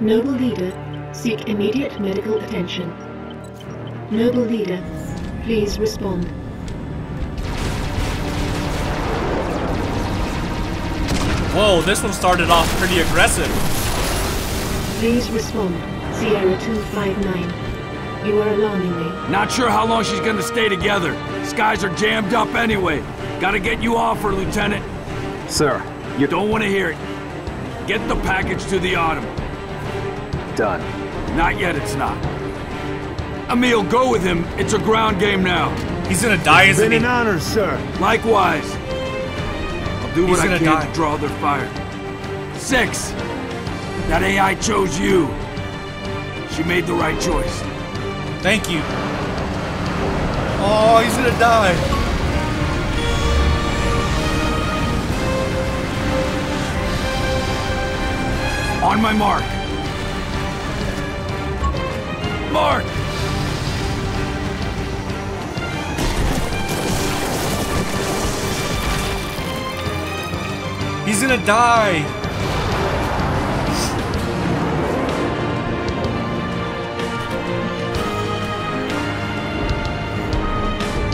Noble leader, seek immediate medical attention. Noble leader, please respond. Whoa, this one started off pretty aggressive. Please respond, Sierra 259. You are alarming me. Not sure how long she's gonna stay together. Skies are jammed up anyway. Gotta get you off her, Lieutenant. Sir, you don't want to hear it. Get the package to the Autumn. Done. Not yet, it's not. Emile, go with him. It's a ground game now. He's gonna die, isn't he? Been an honor, sir. Likewise. I'll do what I can to draw their fire. 6. That AI chose you. She made the right choice. Thank you. Oh, he's gonna die. On my mark. Mark! He's gonna die!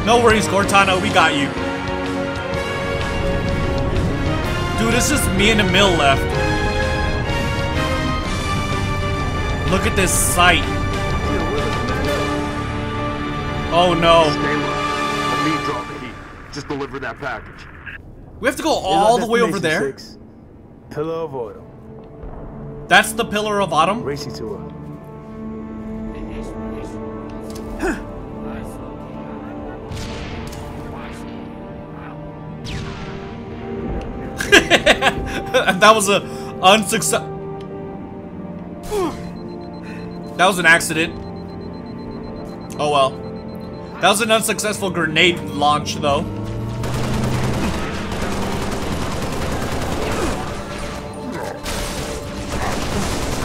No worries, Cortana, we got you. Dude, it's just me and Emile left. Look at this sight. Oh no. Let me drop the heat. Just deliver that package. We have to go all the way over there. 6, Pillar of Autumn. That's the Pillar of Autumn? Racing to That was a unsuccessful. That was an accident. Oh well. That was an unsuccessful grenade launch, though.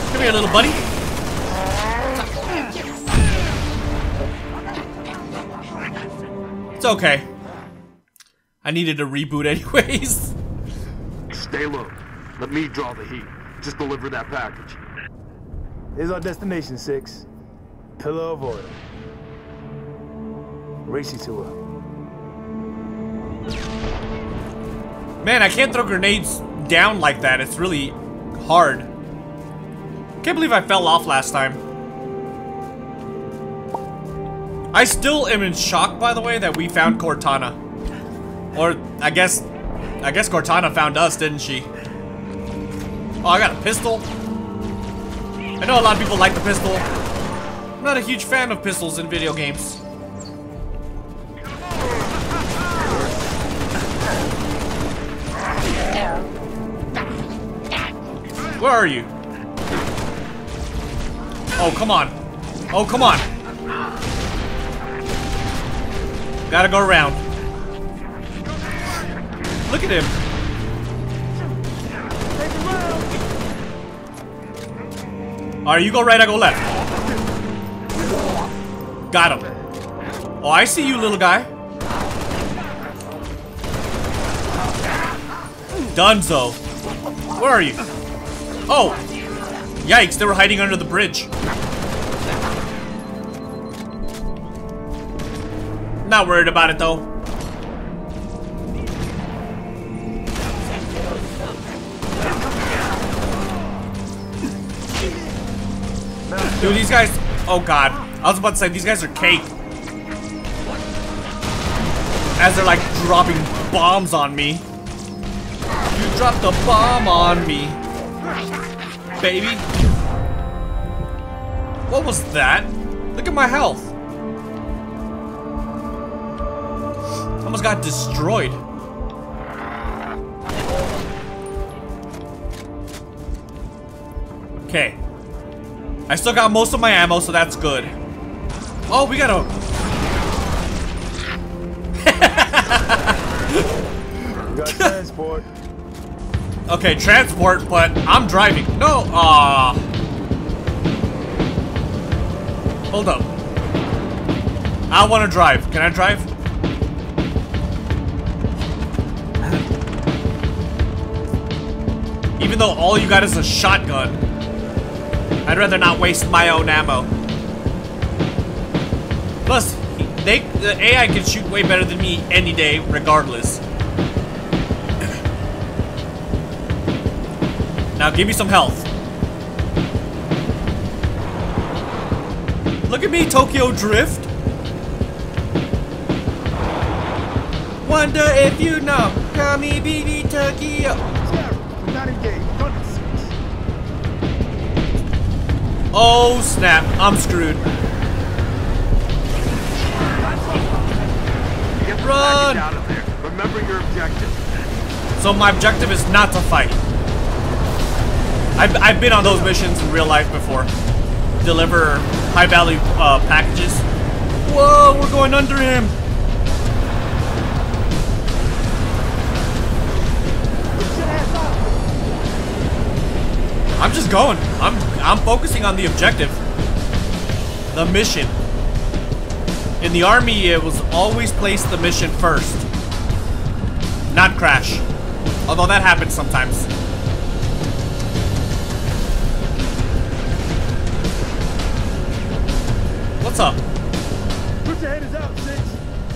Come here, little buddy. It's okay. I needed a reboot anyways. Stay low. Let me draw the heat. Just deliver that package. Here's our destination, 6. Pillar of Autumn. Racing to her. Man, I can't throw grenades down like that. It's really hard. Can't believe I fell off last time. I still am in shock, by the way, that we found Cortana. Or, I guess Cortana found us, didn't she? Oh, I got a pistol. I know a lot of people like the pistol. I'm not a huge fan of pistols in video games. Where are you? Oh, come on. Oh, come on. Gotta go around. Look at him. Alright, you go right, I go left. Got him. Oh, I see you, little guy. Dunzo. Where are you? Oh! Yikes, they were hiding under the bridge. Not worried about it, though. Dude, these guys... Oh, God. I was about to say, these guys are cake. As they're, like, dropping bombs on me. You dropped a bomb on me. Baby. What was that? Look at my health. Almost got destroyed. Okay. I still got most of my ammo, so that's good. Oh, we gotta... We got transport. Okay, transport, but I'm driving. No, hold up. I wanna drive. Can I drive? Even though all you got is a shotgun. I'd rather not waste my own ammo. Plus, the AI can shoot way better than me any day, regardless. Now give me some health. Look at me, Tokyo Drift. Wonder if you know, Kami Bibi Tokyo. Oh snap, I'm screwed. Run! Out of there. Remember your objective. So my objective is not to fight. I've been on those missions in real life before. Deliver high-value packages. Whoa, we're going under him. I'm just going. I'm focusing on the objective. The mission. In the army, it was always place the mission first. Not crash. Although that happens sometimes. What's up? Put your haters out, Six.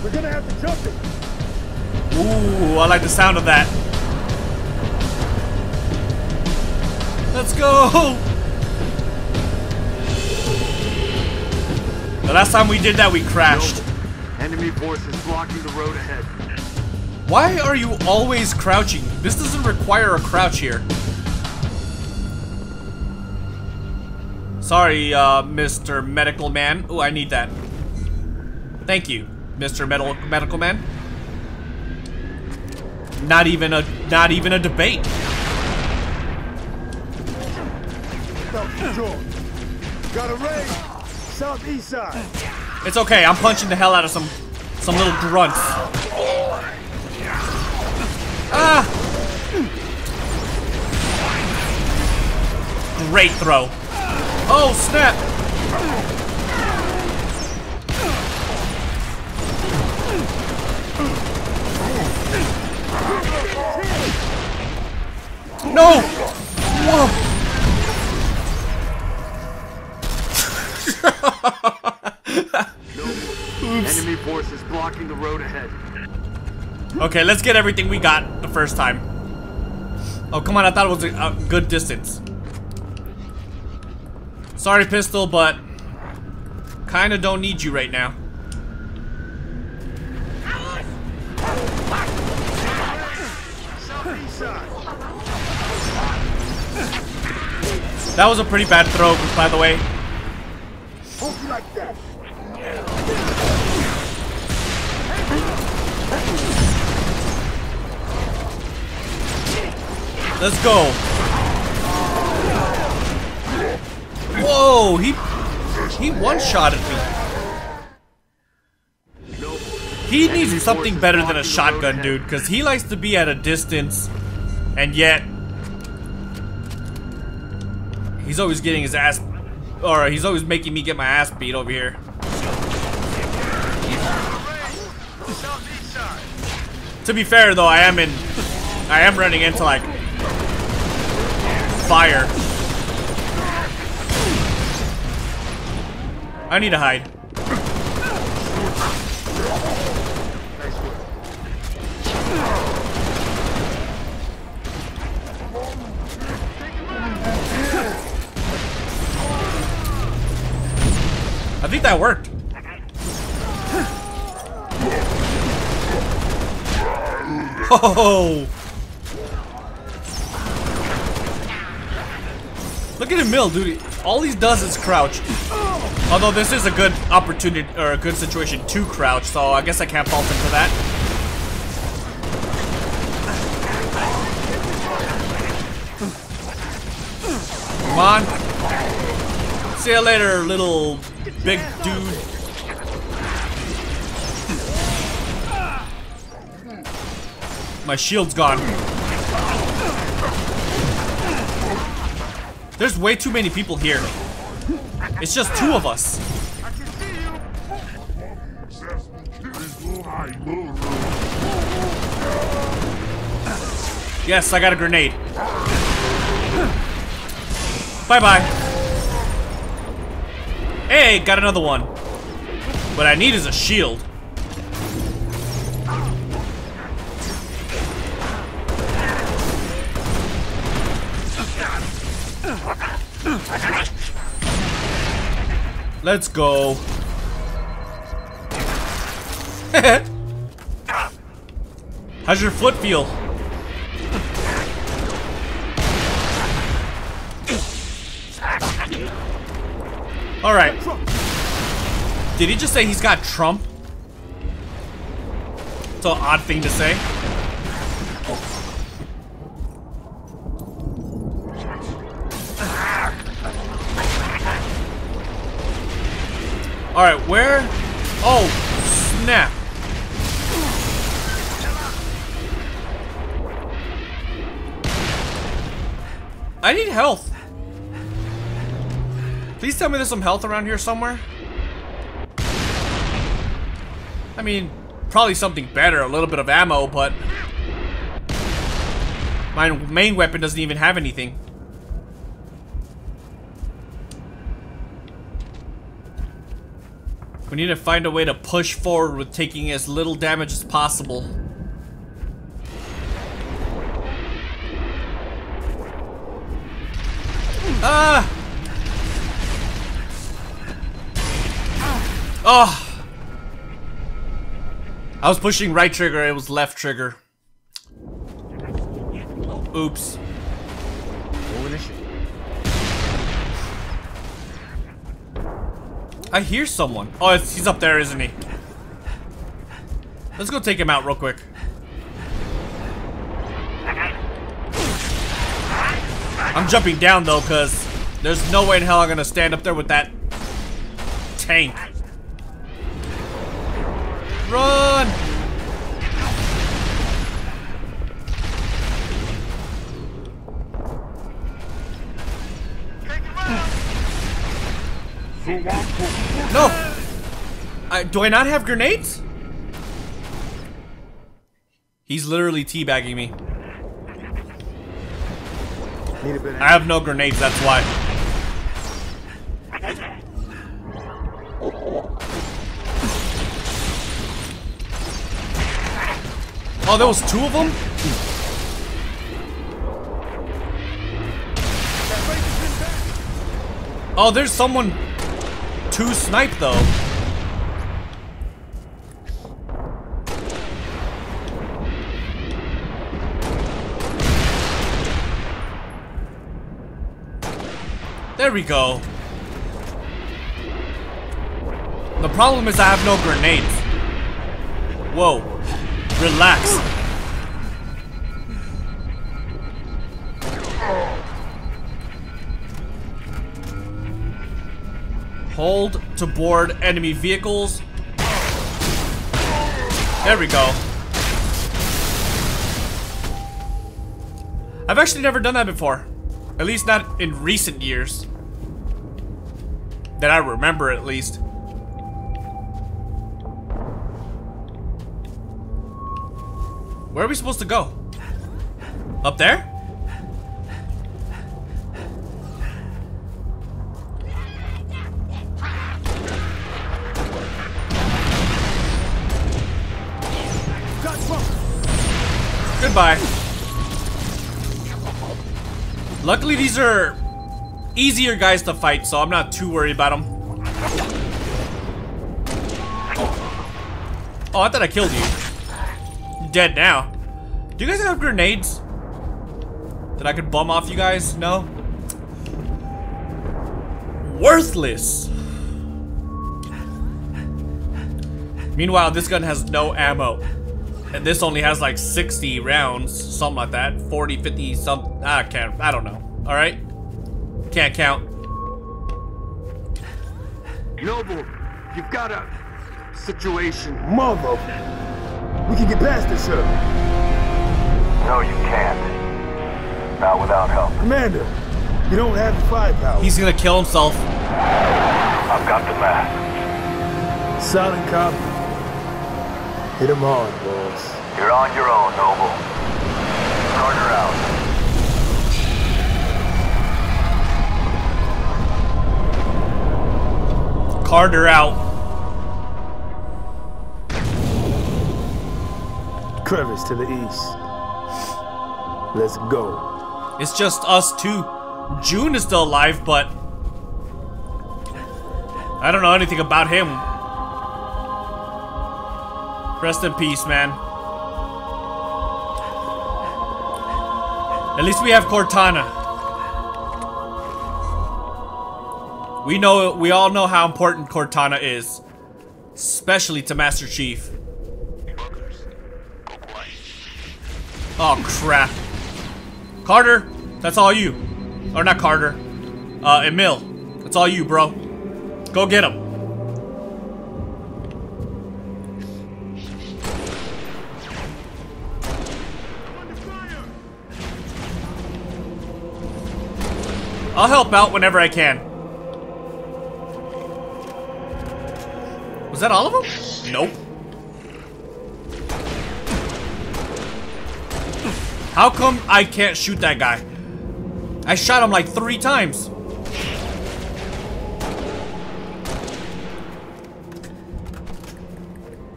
We're gonna have to jump it. Ooh, I like the sound of that. Let's go! The last time we did that, we crashed. Enemy forces blocking the road ahead. Why are you always crouching? This doesn't require a crouch here. Sorry, Mr. Medical Man. Oh, I need that. Thank you, Mr. Medical Man. Not even a debate. Got a raid. Southeast side. It's okay, I'm punching the hell out of some little grunts. Ah! Great throw. Oh, snap! No! Whoa! Enemy forces blocking the road ahead. Okay, let's get everything we got the first time. Oh, come on, I thought it was a good distance. Sorry, pistol, but kinda don't need you right now. That was a pretty bad throw, by the way. Let's go. Whoa, he one-shotted me. He needs something better than a shotgun, dude, because he likes to be at a distance, and yet he's always getting his ass, or he's always making me get my ass beat over here. To be fair, though, I am running into like fire. I need to hide. I think that worked. Oh! Look at Emile, dude. All he does is crouch. Although this is a good opportunity or a good situation to crouch, so I guess I can't fault him for that. Come on. See you later, little big dude. My shield's gone. There's way too many people here. It's just two of us. Yes, I got a grenade. Bye-bye. Hey, got another one. What I need is a shield. Let's go. How's your foot feel? Alright. Did he just say he's got Trump? It's an odd thing to say. Alright, where? Oh, snap. I need health. Please tell me there's some health around here somewhere. I mean, probably something better, a little bit of ammo, but my main weapon doesn't even have anything. We need to find a way to push forward with taking as little damage as possible. Ah! Oh! I was pushing right trigger, it was left trigger. Oops. I hear someone. Oh, he's up there, isn't he? Let's go take him out real quick. I'm jumping down though, because there's no way in hell I'm gonna stand up there with that tank. Run! No! Do I not have grenades? He's literally teabagging me. I have no grenades, that's why. Oh, there was two of them? Oh, there's someone to snipe though. There we go. The problem is I have no grenades. Whoa. Relax. Hold to board enemy vehicles. There we go. I've actually never done that before. At least not in recent years. That I remember, at least. Where are we supposed to go? Up there? Goodbye. Luckily, these are easier guys to fight, so I'm not too worried about them. Oh, I thought I killed you. Dead now. Do you guys have grenades that I could bum off you guys? No? Worthless. Meanwhile, this gun has no ammo. And this only has like 60 rounds, something like that. 40, 50, something. I don't know. Alright? Can't count. Noble, you've got a situation. Mother. We can get past this, sir. No, you can't. Not without help. Commander, you don't have the firepower. He's gonna kill himself. I've got the map. Solid copy. Hit him hard, boss. You're on your own, Noble. Carter out. Carter out. Crevice to the east. Let's go. It's just us two. June is still alive, but I don't know anything about him. Rest in peace, man. At least we have Cortana. We know, we all know how important Cortana is, especially to Master Chief. Oh crap. Carter, that's all you. Or not Carter. Emile, that's all you, bro. Go get him. I'll help out whenever I can. Was that all of them? Nope. How come I can't shoot that guy? I shot him like 3 times.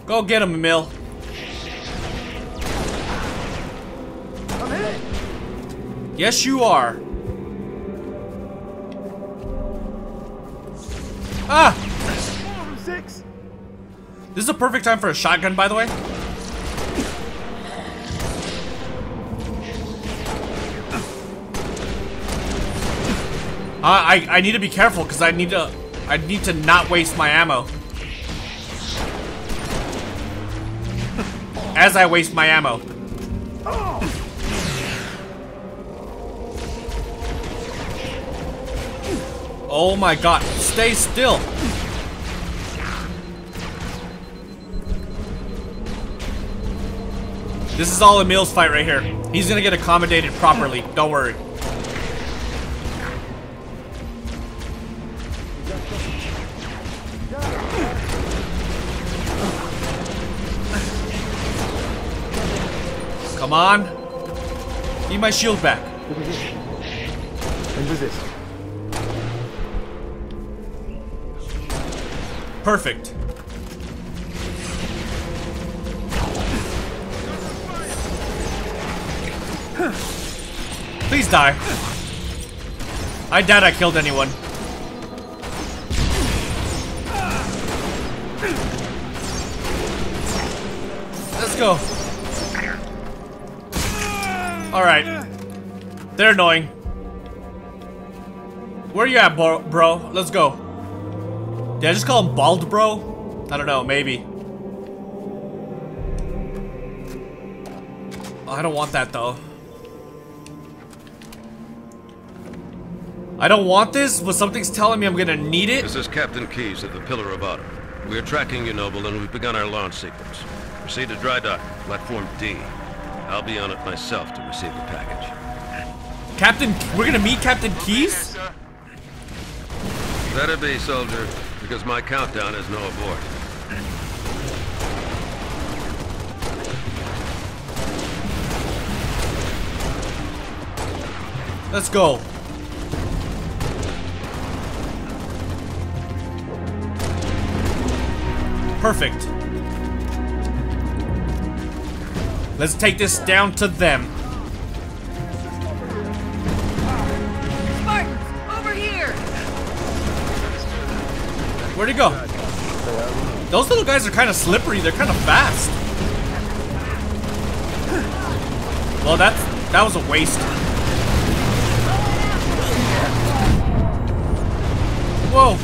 Go get him, Emile. I'm hit. Yes, you are. Ah! This is a perfect time for a shotgun, by the way. I need to be careful because I need to not waste my ammo. As I waste my ammo. Oh my god, stay still. This is all Emile's fight right here. He's gonna get accommodated properly, don't worry. Come on. Need my shield back. And do this. Perfect. Please die. I doubt I killed anyone. Let's go. Alright. They're annoying. Where you at, bro? Let's go. Did I just call him bald, bro? I don't know, maybe. I don't want that, though. I don't want this, but something's telling me I'm gonna need it. This is Captain Keys at the Pillar of Autumn. We're tracking you, Noble, and we've begun our launch sequence. Proceed to dry dock, platform D. I'll be on it myself to receive the package. Captain, we're gonna meet Captain Keys? Let it be, soldier, because my countdown is no abort. Let's go. Perfect. Let's take this down to them. Spartans, over here! Where'd he go? Those little guys are kind of slippery. They're kind of fast. Well, that was a waste. Whoa!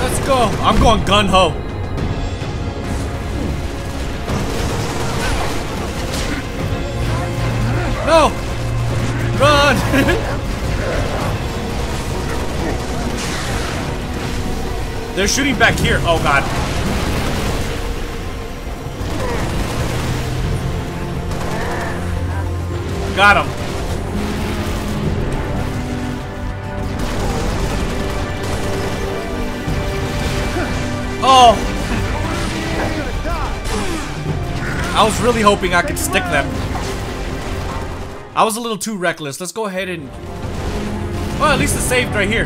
Let's go. I'm going gung-ho. No! Run! They're shooting back here. Oh god. Got him. Oh! I was really hoping I could stick them. I was a little too reckless. Let's go ahead and... well, at least it's saved right here.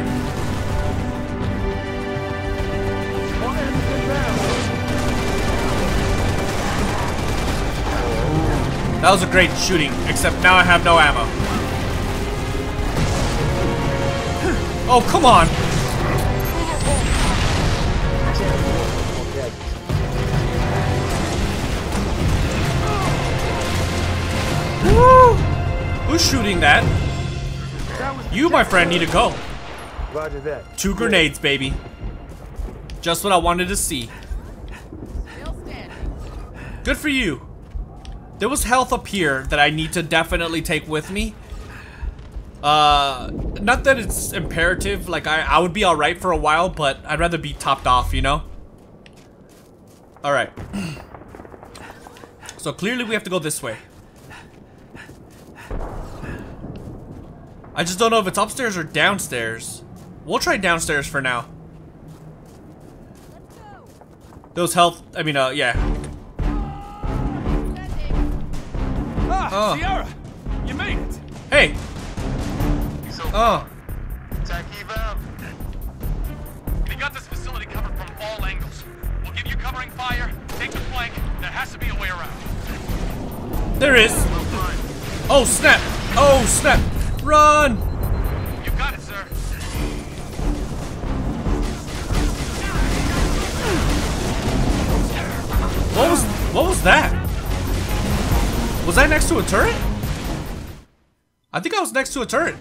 That was a great shooting, except now I have no ammo. Oh, come on! Woo! Who's shooting that? You, my friend, need to go. Roger that. 2 grenades, baby. Just what I wanted to see. Good for you. There was health up here that I need to definitely take with me. Not that it's imperative, like I would be alright for a while, but I'd rather be topped off, you know? Alright. So clearly we have to go this way. I just don't know if it's upstairs or downstairs. We'll try downstairs for now. Those health, I mean, yeah. Oh. Sierra, you made it. Hey. Oh. We got this facility covered from all angles. We'll give you covering fire. Take the flank. There has to be a way around. There is. Oh snap! Oh snap! Run! You got it, sir. What was that? Was I next to a turret? I think I was next to a turret.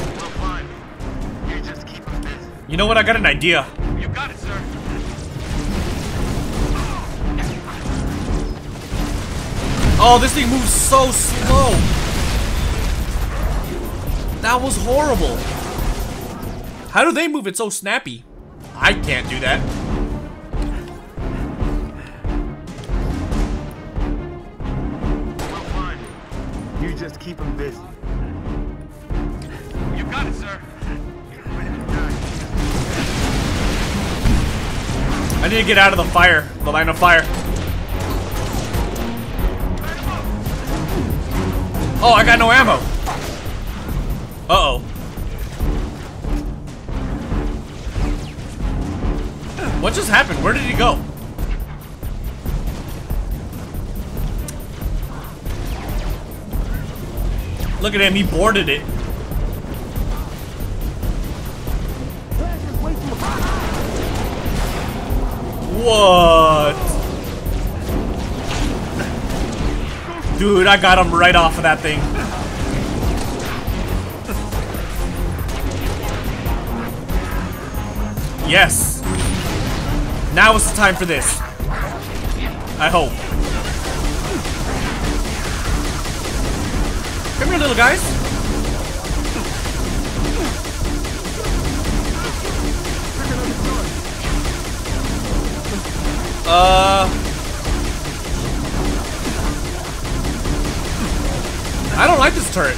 We'll find you. You just keep them busy. You know what? I got an idea. You got it, sir. Oh, this thing moves so slow. That was horrible. How do they move it so snappy? I can't do that. We'll find you. You just keep them busy. You got it, sir. I need to get out of the fire, the line of fire. Oh, I got no ammo. Uh-oh. What just happened? Where did he go? Look at him, he boarded it. What? Dude, I got him right off of that thing. Yes. Now is the time for this. I hope. Come here, little guys. I don't like this turret.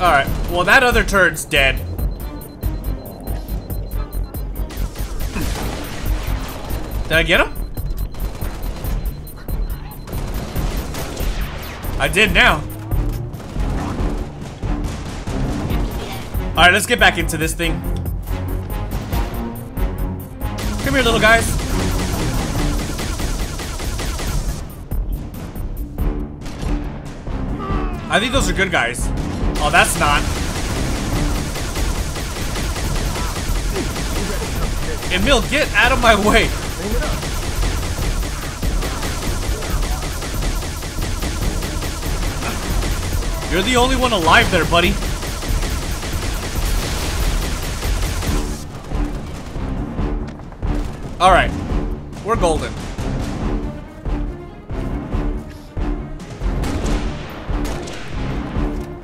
Alright, well that other turd's dead. Did I get him? I did now. Alright, let's get back into this thing. Come here, little guys. I think those are good guys. Oh, that's not. Emile, get out of my way. You're the only one alive there, buddy. Alright. We're golden.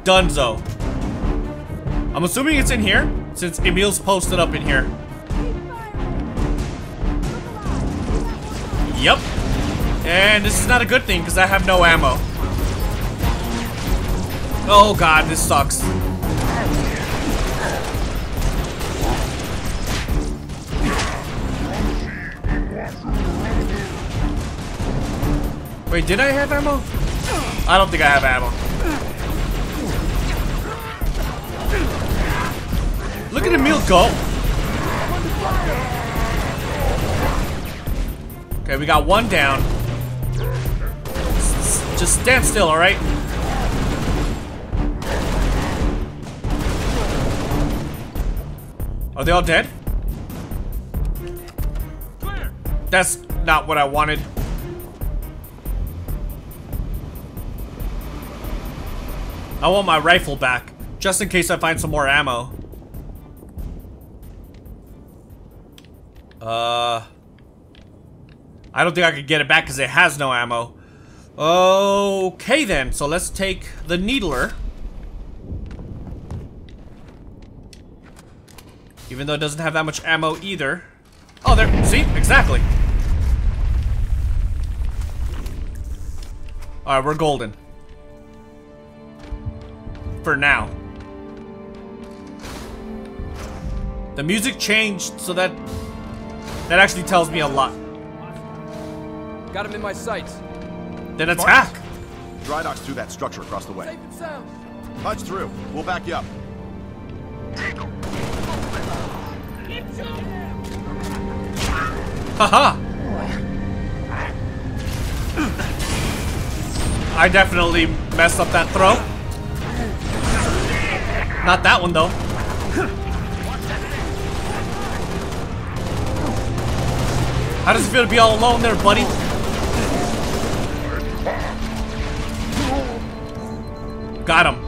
Dunzo. I'm assuming it's in here, since Emile's posted up in here. Yep. And this is not a good thing because I have no ammo. Oh god, this sucks. Wait, did I have ammo? I don't think I have ammo. Look at Emile go. Okay, we got one down. Just stand still, alright? Are they all dead? Clear. That's not what I wanted. I want my rifle back, just in case I find some more ammo. I don't think I could get it back because it has no ammo. Okay then, so let's take the needler. Even though it doesn't have that much ammo either. Oh, there, see? Exactly. Alright, we're golden. For now. The music changed, so that actually tells me a lot. Got him in my sights. Then attack! Dry docks through that structure across the way. Safe and sound. Punch through. We'll back you up. Haha! I definitely messed up that throw. Not that one though. How does it feel to be all alone there, buddy? Got him.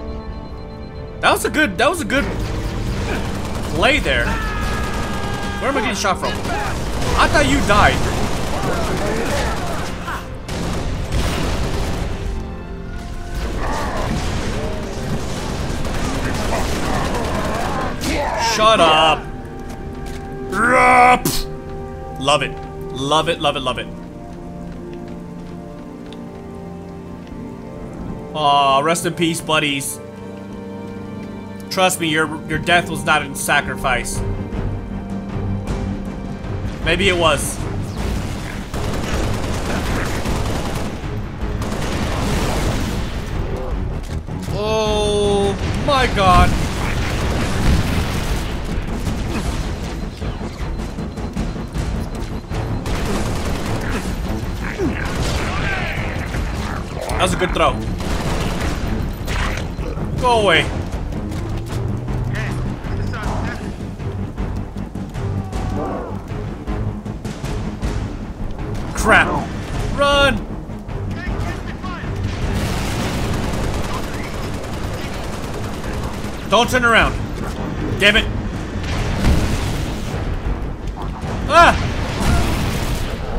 That was a good play there. Where am I getting shot from? I thought you died. Shut up. Love it. Love it, love it, love it. Aw, rest in peace, buddies. Trust me, your death was not in sacrifice. Maybe it was. Oh my god. That was a good throw. Go away. Crap. Run! Don't turn around. Damn it. Ah!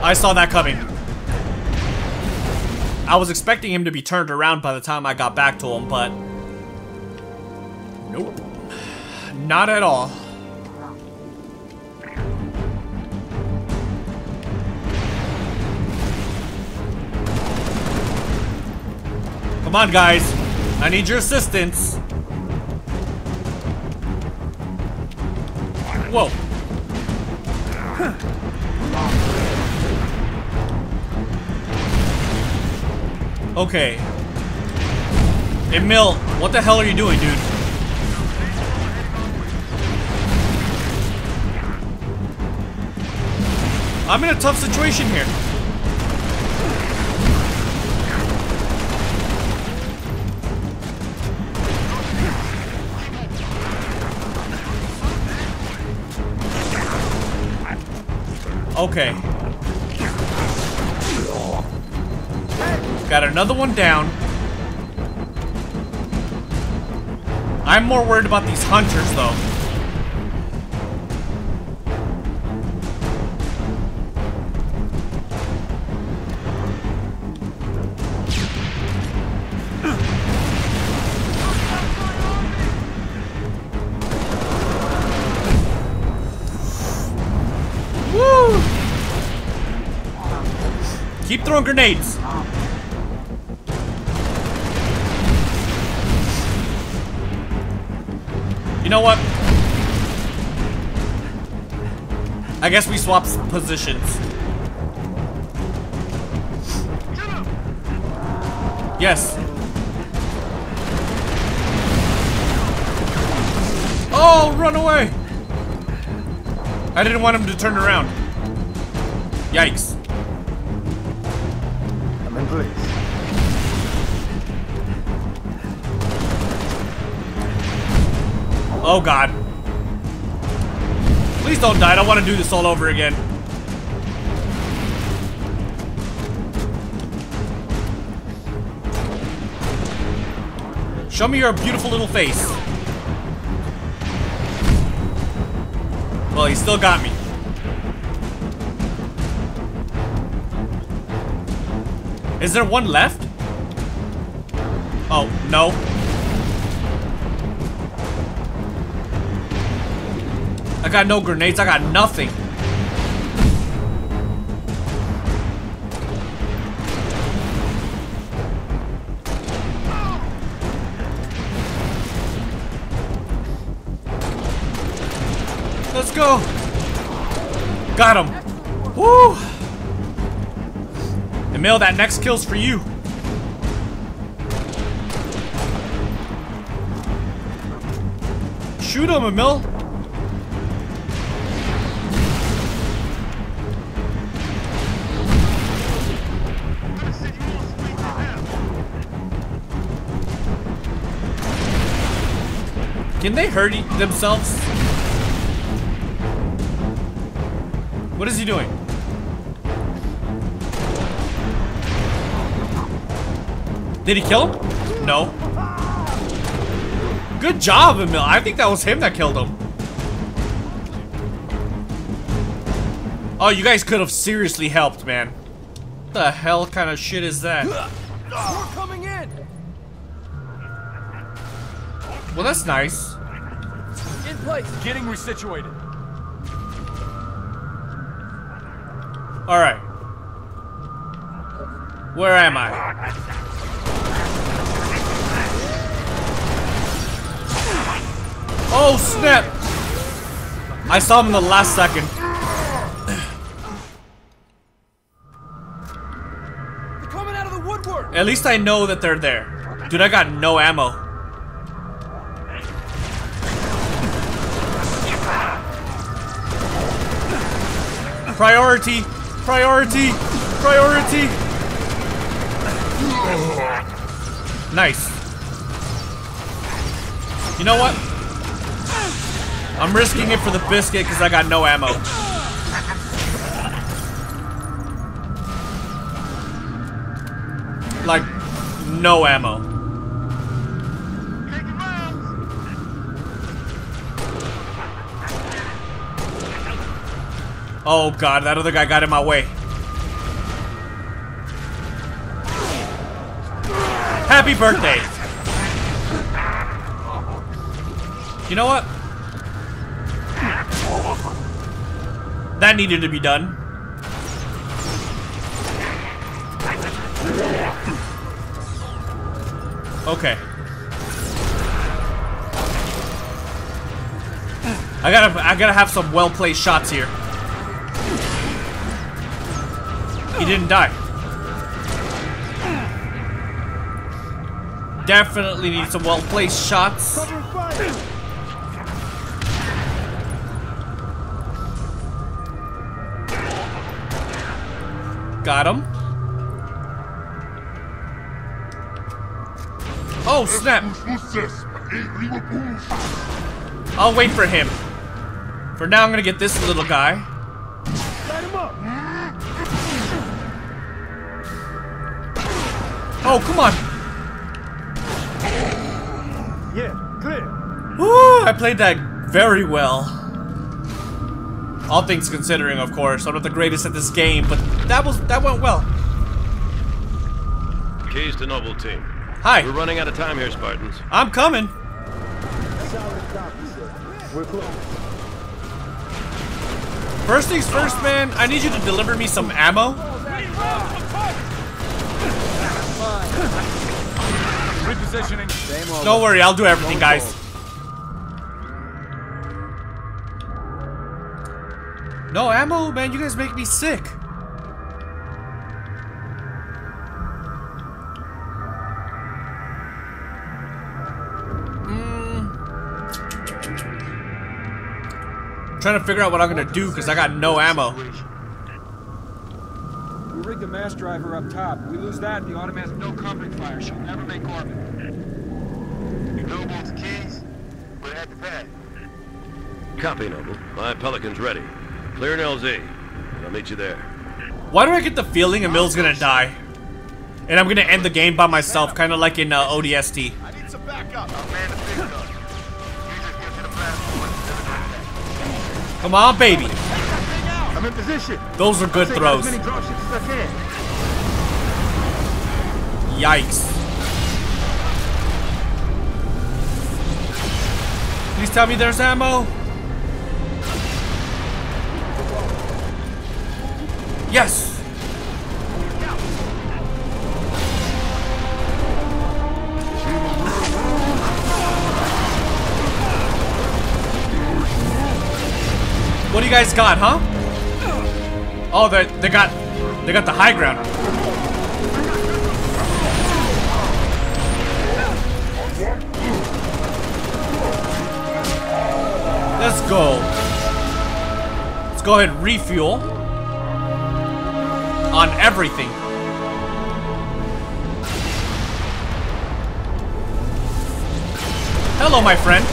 I saw that coming. I was expecting him to be turned around by the time I got back to him, but... Nope. Not at all. Come on, guys. I need your assistance. Whoa. Huh. Okay. Emile, what the hell are you doing, dude? I'm in a tough situation here. Okay. Got another one down. I'm more worried about these hunters, though. throwing grenades! You know what? I guess we swap positions. Yes. Oh, run away! I didn't want him to turn around. Yikes. I'm in place. Oh god. Please don't die. I don't want to do this all over again. Show me your beautiful little face. Well, he still got me. Is there one left? Oh, no. I got no grenades. I got nothing. Go! Got him! Woo! Emile, that next kill's for you. Shoot him, Emile! Can they hurt themselves? What is he doing? Did he kill him? No. Good job, Emile. I think that was him that killed him. Oh, you guys could have seriously helped, man. What the hell kind of shit is that? We're coming in. Well, that's nice. In place. Getting resituated. All right. Where am I? Oh, snap! I saw him in the last second. They're coming out of the woodwork. At least I know that they're there. Dude, I got no ammo. Priority. Priority! Priority! Nice. You know what? I'm risking it for the biscuit because I got no ammo. Like, no ammo. Oh god, that other guy got in my way. Happy birthday! You know what? That needed to be done. Okay. I gotta have some well-placed shots here. He didn't die. Definitely need some well-placed shots. Got him. Oh, snap. I'll wait for him. For now, I'm gonna get this little guy. Oh, come on. Yeah, clear. Woo, I played that very well. All things considering, of course. I'm not the greatest at this game, but that went well. Keys to Noble team. Hi. We're running out of time here, Spartans. I'm coming. We're close. First things first, man. I need you to deliver me some ammo. Repositioning. Don't worry, I'll do everything, guys. No ammo, man. You guys make me sick. Trying to figure out what I'm gonna do because I got no ammo. We rigged the mass driver up top. We lose that, and the Autumn has no covering fire. She'll never make orbit. You're Noble to Keys, but at the pad. Copy, Noble. My Pelican's ready. Clear an LZ. I'll meet you there. Why do I get the feeling Emile's gonna die? And I'm gonna end the game by myself, kind of like in ODST. I need some backup. Come on, baby. I'm in position. Those are good throws. Yikes. Please tell me there's ammo. Yes. What do you guys got, huh? Oh, they got the high ground. Let's go. Let's go ahead and refuel on everything. Hello, my friend.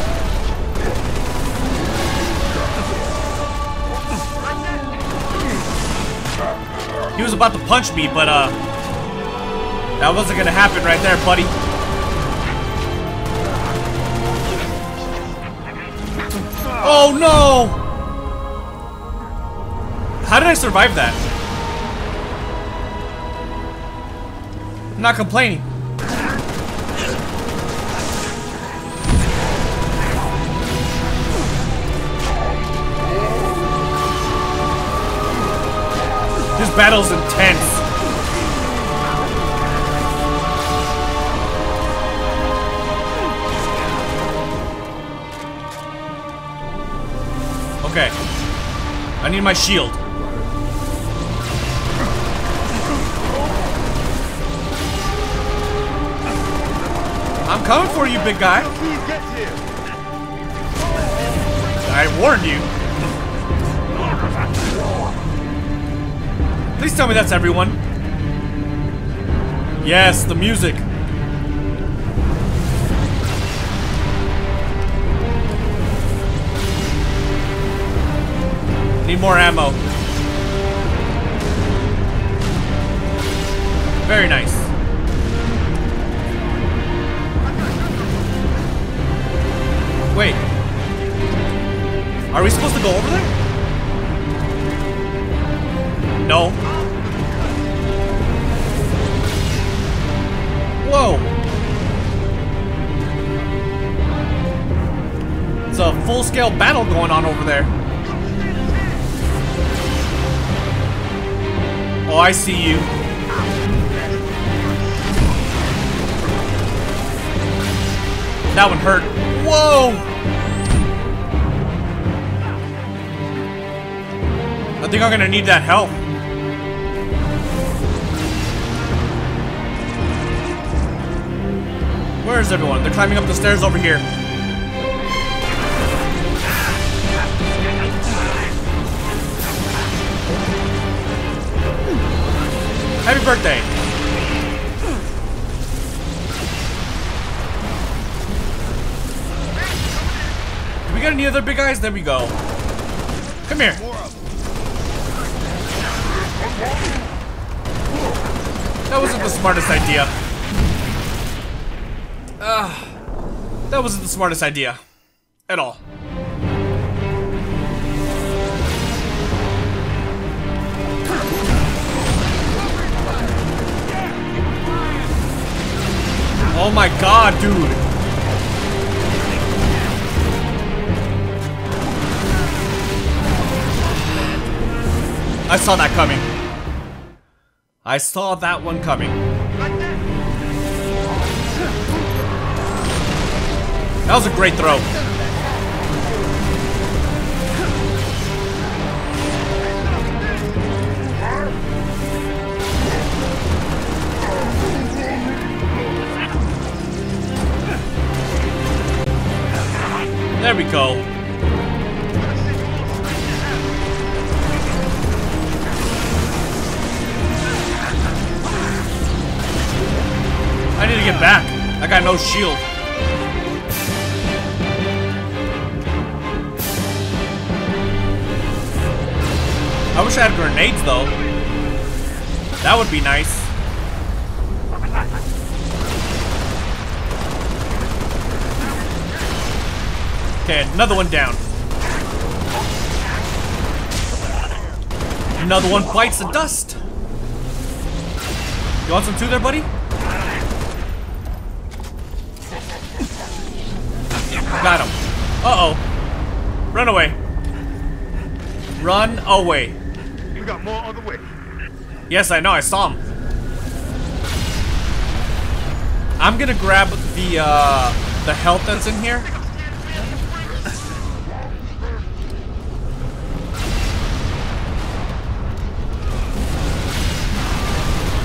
He was about to punch me, but that wasn't gonna happen right there, buddy. Oh no! How did I survive that? I'm not complaining. This battle's intense. Okay. I need my shield. I'm coming for you, big guy. I warned you. Please tell me that's everyone. Yes, the music. Need more ammo. Very nice. Wait. Are we supposed to go over there? No. Whoa! It's a full-scale battle going on over there. Oh, I see you. That one hurt. Whoa! I think I'm gonna need that help. Where is everyone? They're climbing up the stairs over here. Happy birthday. Do we got any other big guys? There we go. Come here. That wasn't the smartest idea. That wasn't the smartest idea at all. Oh my god, dude. I saw that coming. I saw that one coming. That was a great throw. There we go. I need to get back. I got no shield. I wish I had grenades though. That would be nice. Okay, another one down. Another one bites the dust. You want some too there, buddy? Got him. Uh-oh. Run away. Run away. We got more on the way. Yes, I know. I saw him. I'm gonna grab the health that's in here.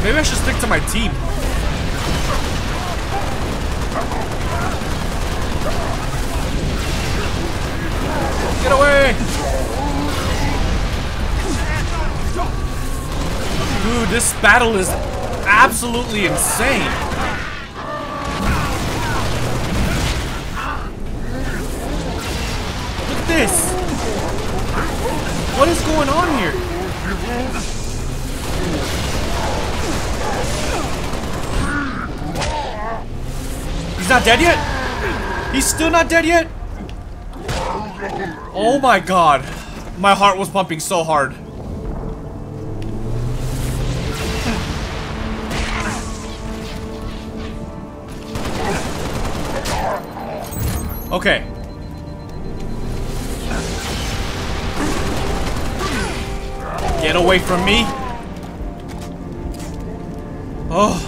Maybe I should stick to my team. Get away! Dude, this battle is absolutely insane. Look at this! What is going on here? He's not dead yet? He's still not dead yet? Oh my god. My heart was pumping so hard. Okay. Get away from me. Oh.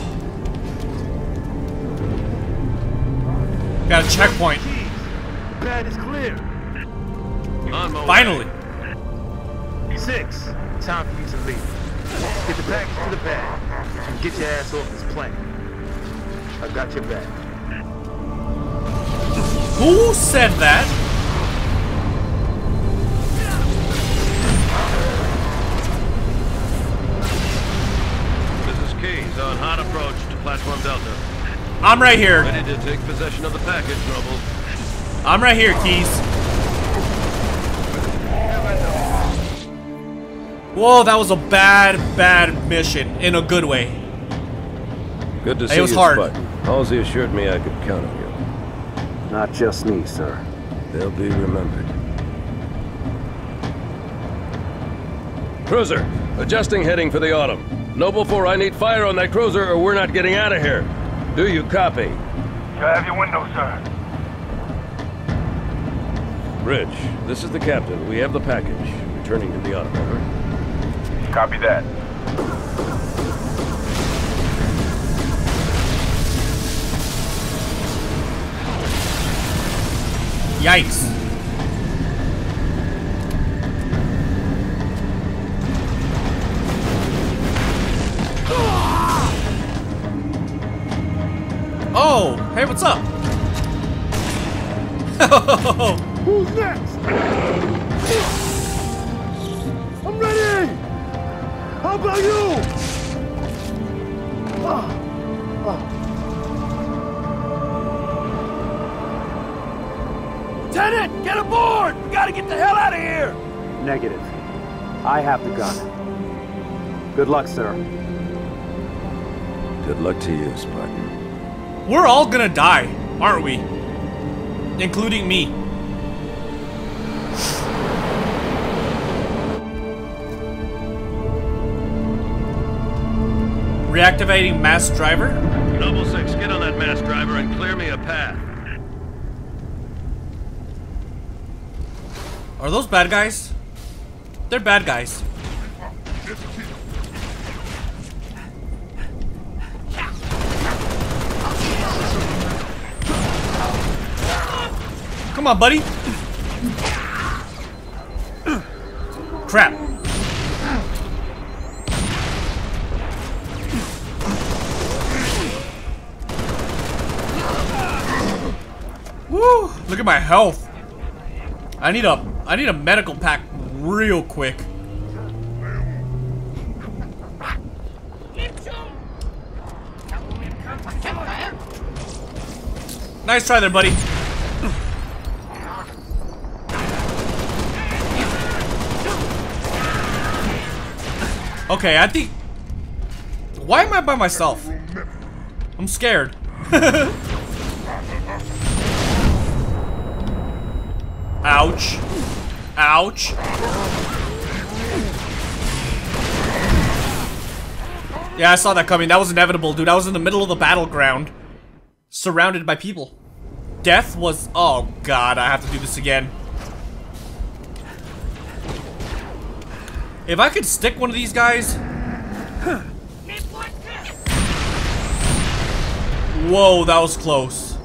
Got a checkpoint. Pad is clear. Finally. 6. Time for you to leave. Get the package to the pad and get your ass off this planet. I've got your back. Who said that? This is Keys on hot approach to Platform Delta. I'm right here. Ready to take possession of the package, Noble. I'm right here, Keys. Whoa, that was a bad mission in a good way. Good to see you, Spud. Halsey assured me I could count on you. Not just me, sir. They'll be remembered. Cruiser, adjusting heading for the Autumn. Noble 4, I need fire on that cruiser or we're not getting out of here. Do you copy? You have your window, sir. Bridge, this is the captain. We have the package. Returning to the automator. Copy that. Yikes. Oh, hey, what's up? Who's next? I'm ready! How about you? Lieutenant, get aboard! We gotta get the hell out of here! Negative. I have the gun. Good luck, sir. Good luck to you, Spartan. We're all gonna die, aren't we? Including me. Reactivating mass driver? Noble 6, get on that mass driver and clear me a path. Are those bad guys? They're bad guys. Come on, buddy. Crap. Woo! Look at my health. I need a medical pack real quick. Nice try there, buddy. Okay, I think... Why am I by myself? I'm scared. Ouch. Ouch. Yeah, I saw that coming. That was inevitable, dude. I was in the middle of the battleground. Surrounded by people. Death was... Oh, God. I have to do this again. If I could stick one of these guys... Whoa, that was close.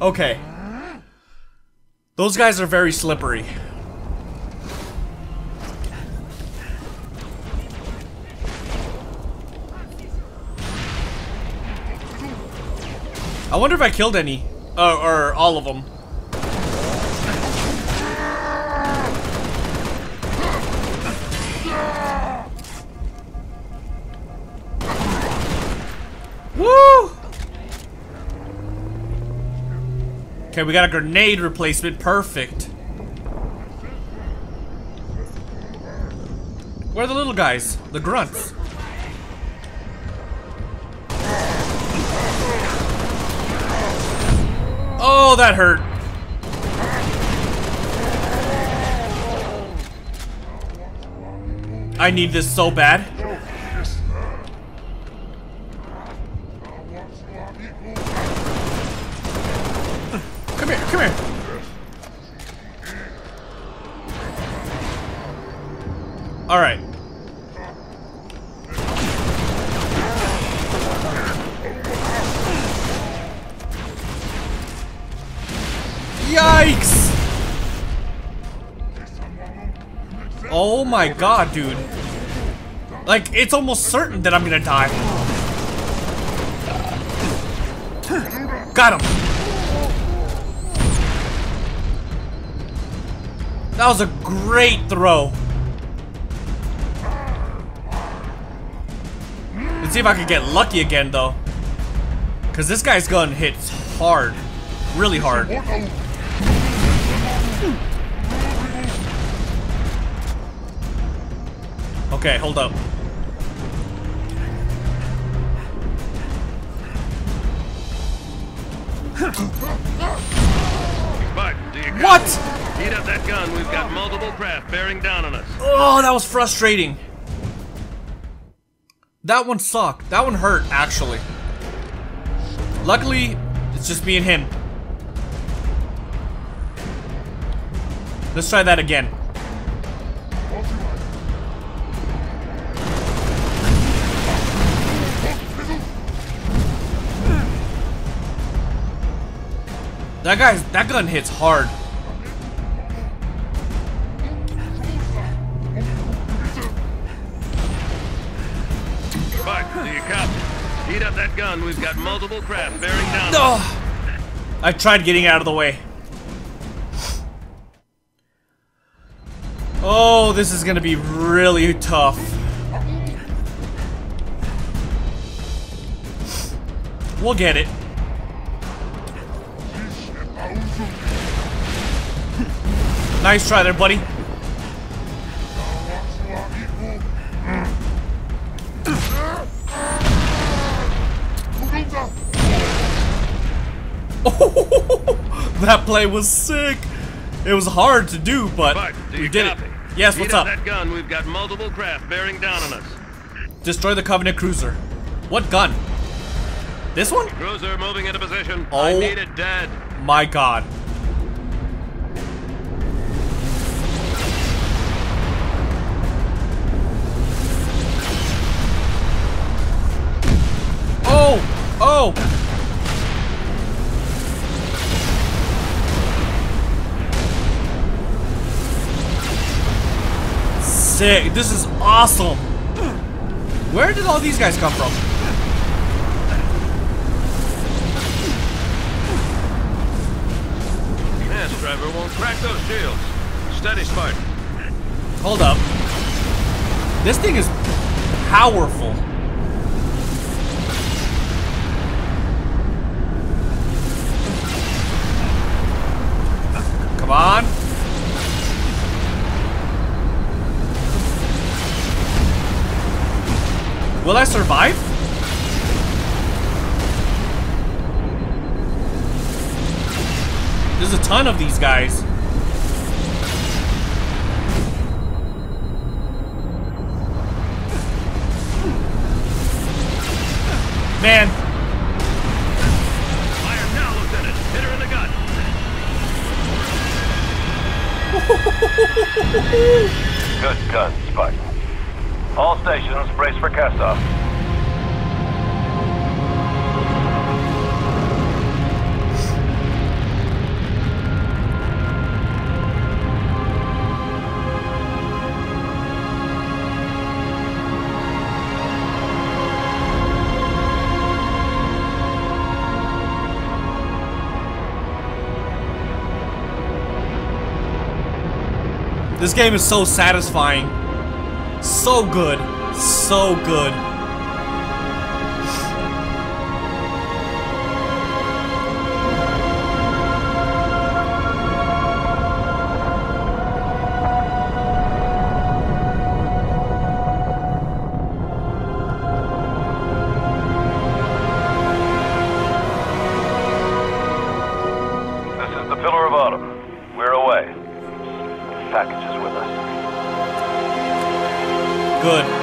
Okay. Those guys are very slippery. I wonder if I killed any, or all of them. Woo! Okay, we got a grenade replacement, perfect. Where are the little guys? The grunts. Oh, that hurt. I need this so bad. Come here, come here. All right. Yikes! Oh my god, dude. Like, it's almost certain that I'm gonna die. Got him! That was a great throw. Let's see if I can get lucky again, though. Because this guy's gun hits hard. Really hard. Okay, hold up. What? Heat up that gun. We've got multiple craft bearing down on us. Oh, that was frustrating. That one sucked. That one hurt, actually. Luckily, it's just me and him. Let's try that again. That gun hits hard. Bart, do you copy? Heat up that gun. We've got multiple craft bearing down. Oh, I tried getting out of the way. Oh, this is gonna be really tough. We'll get it. Nice try there, buddy. Oh, that play was sick. It was hard to do, but we did it. Yes, what's up? That gun. We've got multiple craft bearing down on us. Destroy the Covenant Cruiser. What gun? This one? Cruiser moving into position. Oh, I need it dead. My God. sick. This is awesome. Where did all these guys come from? Mass driver won't crack those shields. Steady, Spartan. Hold up. This thing is powerful. Come on. Will I survive? There's a ton of these guys. Man. Fire now, Lieutenant. Hit her in the gut. Good gun, Spike. All stations brace for castoff. This game is so satisfying. So good. So good. This is the Pillar of Autumn. We're away. The package is with us. Good.